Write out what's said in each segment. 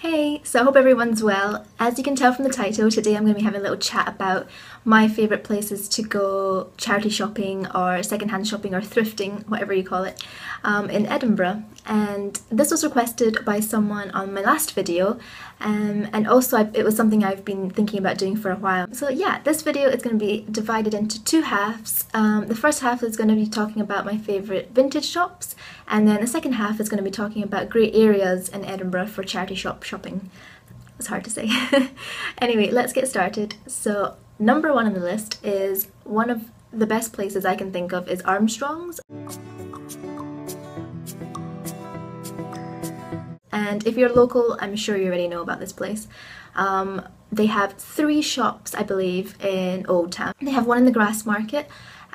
Hey, so I hope everyone's well. As you can tell from the title, today I'm going to be having a little chat about my favourite places to go charity shopping or secondhand shopping or thrifting, whatever you call it, in Edinburgh. And this was requested by someone on my last video, and also it was something I've been thinking about doing for a while. So yeah, this video is going to be divided into two halves. The first half is going to be talking about my favourite vintage shops, and then the second half is going to be talking about great areas in Edinburgh for charity shopping. It's hard to say. Anyway, let's get started. So number one on the list is one of the best places I can think of is Armstrong's. And if you're local, I'm sure you already know about this place. They have three shops, I believe, in Old Town. They have one in the Grass Market,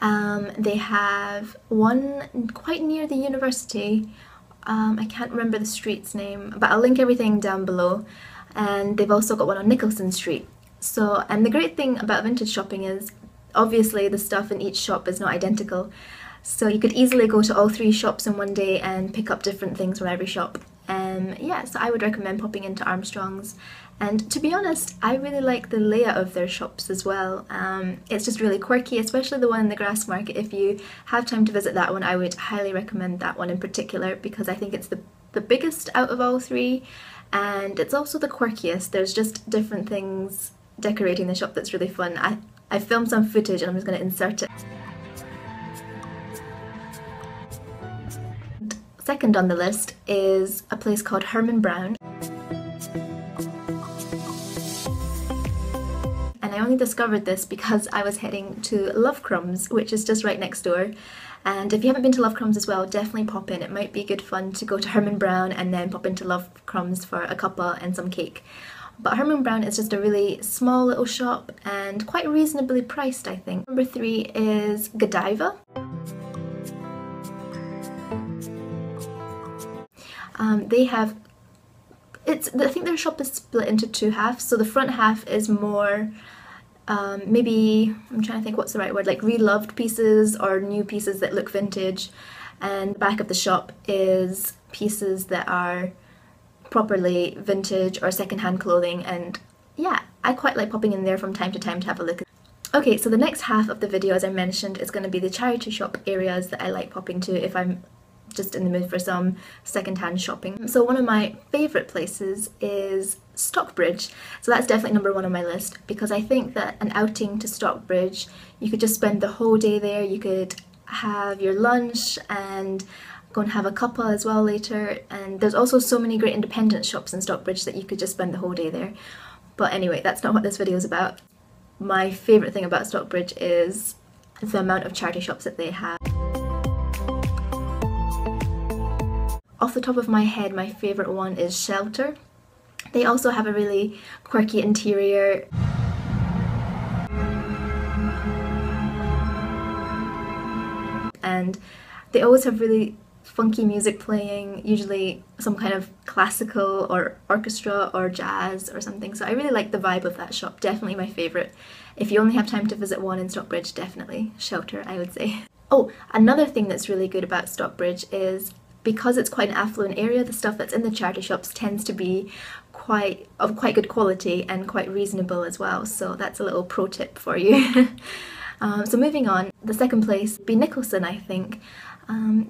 they have one quite near the university, I can't remember the street's name, but I'll link everything down below, and they've also got one on Nicholson Street. So, and the great thing about vintage shopping is, obviously the stuff in each shop is not identical, so you could easily go to all three shops in one day and pick up different things from every shop. Yeah, so I would recommend popping into Armstrong's, and to be honest, I really like the layout of their shops as well. It's just really quirky, especially the one in the Grass Market. If you have time to visit that one, I would highly recommend that one in particular, because I think it's the biggest out of all three, and it's also the quirkiest. There's just different things decorating the shop that's really fun. I filmed some footage and I'm just going to insert it. Second on the list is a place called Herman Brown. And I only discovered this because I was heading to Love Crumbs, which is just right next door. And if you haven't been to Love Crumbs as well, definitely pop in. It might be good fun to go to Herman Brown and then pop into Love Crumbs for a cuppa and some cake. But Herman Brown is just a really small little shop and quite reasonably priced, I think. Number three is Godiva. They have, I think their shop is split into two halves, so the front half is more, maybe, I'm trying to think what's the right word, like reloved pieces or new pieces that look vintage, and the back of the shop is pieces that are properly vintage or secondhand clothing, and yeah, I quite like popping in there from time to time to have a look. Okay, so the next half of the video, as I mentioned, is going to be the charity shop areas that I like popping to if I'm just in the mood for some secondhand shopping. So one of my favourite places is Stockbridge, so that's definitely number one on my list, because I think that an outing to Stockbridge, you could just spend the whole day there, you could have your lunch and go and have a cuppa as well later, and there's also so many great independent shops in Stockbridge that you could just spend the whole day there. But anyway, that's not what this video is about. My favourite thing about Stockbridge is the amount of charity shops that they have. Off the top of my head, my favourite one is Shelter. They also have a really quirky interior. And they always have really funky music playing, usually some kind of classical or orchestra or jazz or something. So I really like the vibe of that shop, definitely my favourite. If you only have time to visit one in Stockbridge, definitely Shelter, I would say. Oh, another thing that's really good about Stockbridge is, because it's quite an affluent area, the stuff that's in the charity shops tends to be of quite good quality and quite reasonable as well, so that's a little pro tip for you. So moving on, the second place would be Nicholson, I think.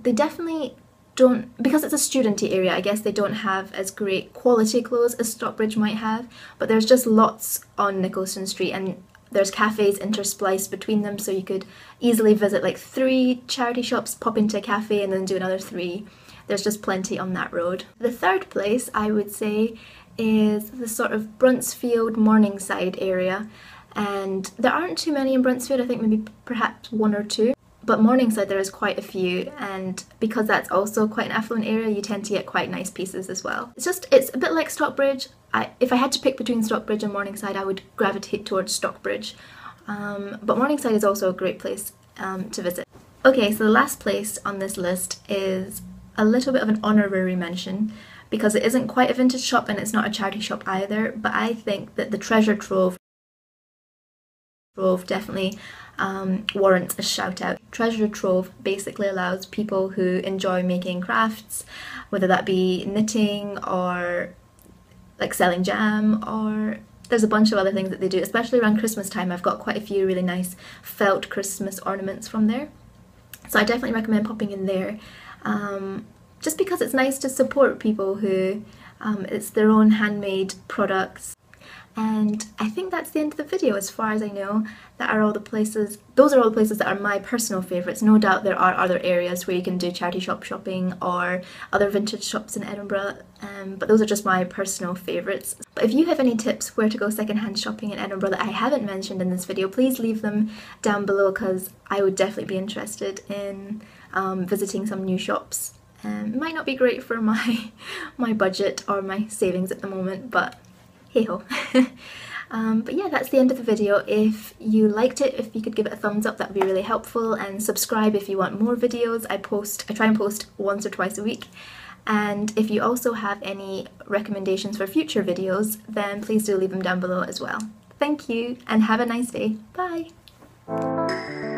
They definitely don't, because it's a studenty area, I guess they don't have as great quality clothes as Stockbridge might have, but there's just lots on Nicholson Street, and there's cafes interspliced between them, so you could easily visit like three charity shops, pop into a cafe and then do another three. There's just plenty on that road. The third place, I would say, is the sort of Bruntsfield, Morningside area. And there aren't too many in Bruntsfield, I think maybe perhaps one or two. But Morningside there is quite a few, and because that's also quite an affluent area, you tend to get quite nice pieces as well. It's a bit like Stockbridge. If I had to pick between Stockbridge and Morningside, I would gravitate towards Stockbridge. But Morningside is also a great place to visit. Okay, so the last place on this list is a little bit of an honorary mention, because it isn't quite a vintage shop and it's not a charity shop either, but I think that the Treasure Trove Trove definitely warrants a shout out. Treasure Trove basically allows people who enjoy making crafts, whether that be knitting or like selling jam, or there's a bunch of other things that they do, especially around Christmas time. I've got quite a few really nice felt Christmas ornaments from there, so I definitely recommend popping in there, just because it's nice to support people who it's their own handmade products. And I think that's the end of the video as far as I know. Those are all the places that are my personal favourites. No doubt there are other areas where you can do charity shop shopping or other vintage shops in Edinburgh, but those are just my personal favourites. But if you have any tips where to go secondhand shopping in Edinburgh that I haven't mentioned in this video, please leave them down below, because I would definitely be interested in visiting some new shops. It might not be great for my budget or my savings at the moment, but hey ho. But yeah, that's the end of the video. If you liked it, if you could give it a thumbs up, that would be really helpful, and subscribe if you want more videos. I try and post once or twice a week, and if you also have any recommendations for future videos, then please do leave them down below as well. Thank you and have a nice day. Bye!